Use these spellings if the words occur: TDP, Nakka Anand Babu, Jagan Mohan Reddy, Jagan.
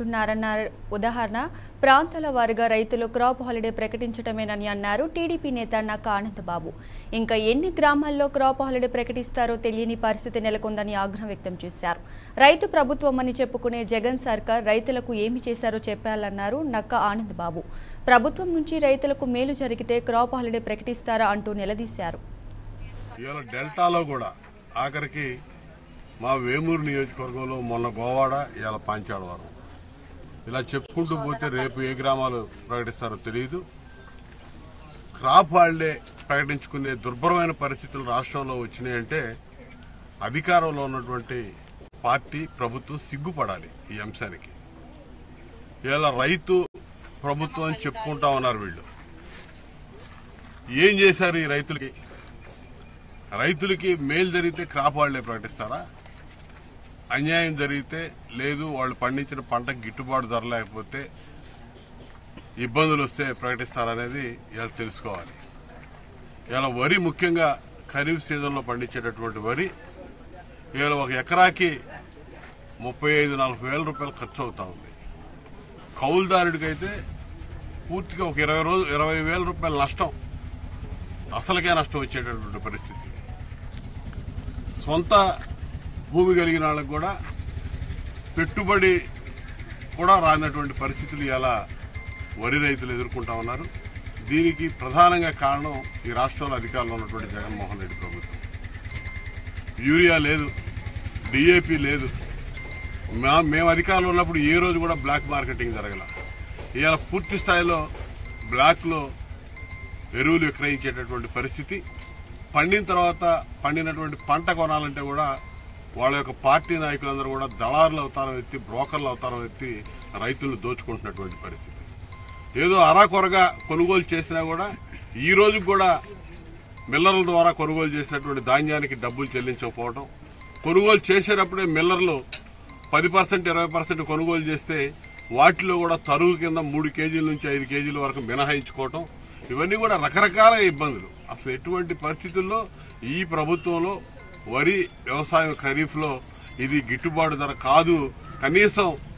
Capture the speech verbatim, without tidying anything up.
Narana Udaharna, Pranthala Varga Raitulu crop holiday Prakatinchatamanani Annaru, T D P Neta Nakka Anand Babu. Inka Yenni Gramallo crop holiday Prakatistaro Teliyani Paristhiti Nelakondani Agraha Vyaktam Chesaru. Raitu Prabhutvamani Cheppukune Jagan Sarkar, Raitulaku Emi Chesaro Cheppalanaru, Nakka Anand Babu. Prabhutvam Nunchi Raitulaku Melu Jarigite crop holiday Prakatistara Antu Niladisaru. Iyala Deltalo Kuda, Akariki, Ma Vemuru Niyojakavargamlo, Monna Govada, Iyala Panchalvaram. ఇలా చెప్పుకుంటూ పోతే రేపు ఏ గ్రామాలు ప్రకటిస్తారో తెలియదు. Crop holiday ప్రకటించుకునే దుర్భరమైన పరిస్థితులు రాష్ట్రంలో వచ్చినాయి అంటే అధికారంలో ఉన్నటువంటి పార్టీ ప్రభుత్వం సిగ్గుపడాలి ఈ అంశానికి. ఇలా రైతు ప్రభుత్వం అని చెప్పుకుంటా ఉన్నారు వీళ్ళు. ఏం చేశారు ఈ రైతులకి? రైతులకి మేలు జరిగితే క్రాప్ హాలిడే ప్రకటిస్తారా? అన్యాయం జరిగితే లేదు, వాళ్ళు పండించిన పంటకు గిట్టుబాటు ధర లేకపోతే ఇబ్బందులు వస్తే ప్రకటిస్తారనేది ఇలా తెలుసుకోవాలి. ఇలా వరి ముఖ్యంగా ఖరీఫ్ సీజన్లో పండించేటటువంటి వరి ఇలా ఒక ఎకరాకి ముప్పై ఐదు నలభై వేల రూపాయలు ఖర్చు అవుతూ ఉంది. కౌలుదారుడికైతే పూర్తిగా ఒక ఇరవై రోజు ఇరవై వేల రూపాయల నష్టం, అసలుకే నష్టం వచ్చేటటువంటి పరిస్థితి. సొంత భూమి కలిగిన వాళ్ళకు కూడా పెట్టుబడి కూడా రానటువంటి పరిస్థితులు ఇలా వరి రైతులు ఎదుర్కొంటా ఉన్నారు. దీనికి ప్రధానంగా కారణం ఈ రాష్ట్రంలో అధికారంలో ఉన్నటువంటి జగన్మోహన్ రెడ్డి ప్రభుత్వం. యూరియా లేదు, డీ ఏ పీ లేదు. మేము అధికారంలో ఉన్నప్పుడు ఏ రోజు కూడా బ్లాక్ మార్కెటింగ్ జరగల. ఇలా పూర్తి స్థాయిలో బ్లాక్లో ఎరువులు విక్రయించేటటువంటి పరిస్థితి. పండిన తర్వాత పండినటువంటి పంట కొనాలంటే కూడా వాళ్ళ యొక్క పార్టీ నాయకులందరూ కూడా దళారులు అవతారం ఎత్తి బ్రోకర్లు అవతారం ఎత్తి రైతులను దోచుకుంటున్నటువంటి పరిస్థితి. ఏదో అరాకొరగా కొనుగోలు చేసినా కూడా ఈ రోజు కూడా మిల్లర్ల ద్వారా కొనుగోలు చేసినటువంటి ధాన్యానికి డబ్బులు చెల్లించకపోవడం, కొనుగోలు చేసేటప్పుడే మిల్లర్లు పది పర్సెంట్ ఇరవై పర్సెంట్ కొనుగోలు చేస్తే వాటిలో కూడా తరుగు కింద మూడు కేజీల నుంచి ఐదు కేజీల వరకు మినహాయించుకోవటం, ఇవన్నీ కూడా రకరకాల ఇబ్బందులు. అసలు ఎటువంటి పరిస్థితుల్లో ఈ ప్రభుత్వంలో వరి వ్యవసాయం ఖరీఫ్లో ఇది గిట్టుబాటు ధర కాదు, కనీసం